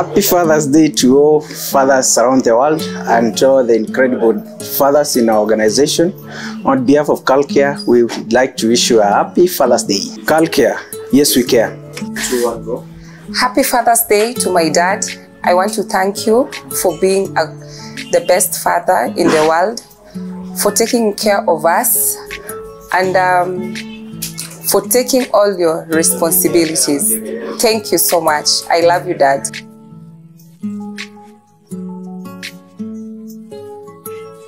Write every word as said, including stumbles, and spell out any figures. Happy Father's Day to all fathers around the world and to all the incredible fathers in our organization. On behalf of Carlcare, we would like to wish you a happy Father's Day. Carlcare, yes we care. Happy Father's Day to my dad. I want to thank you for being a, the best father in the world, for taking care of us, and um, for taking all your responsibilities. Thank you so much. I love you, Dad.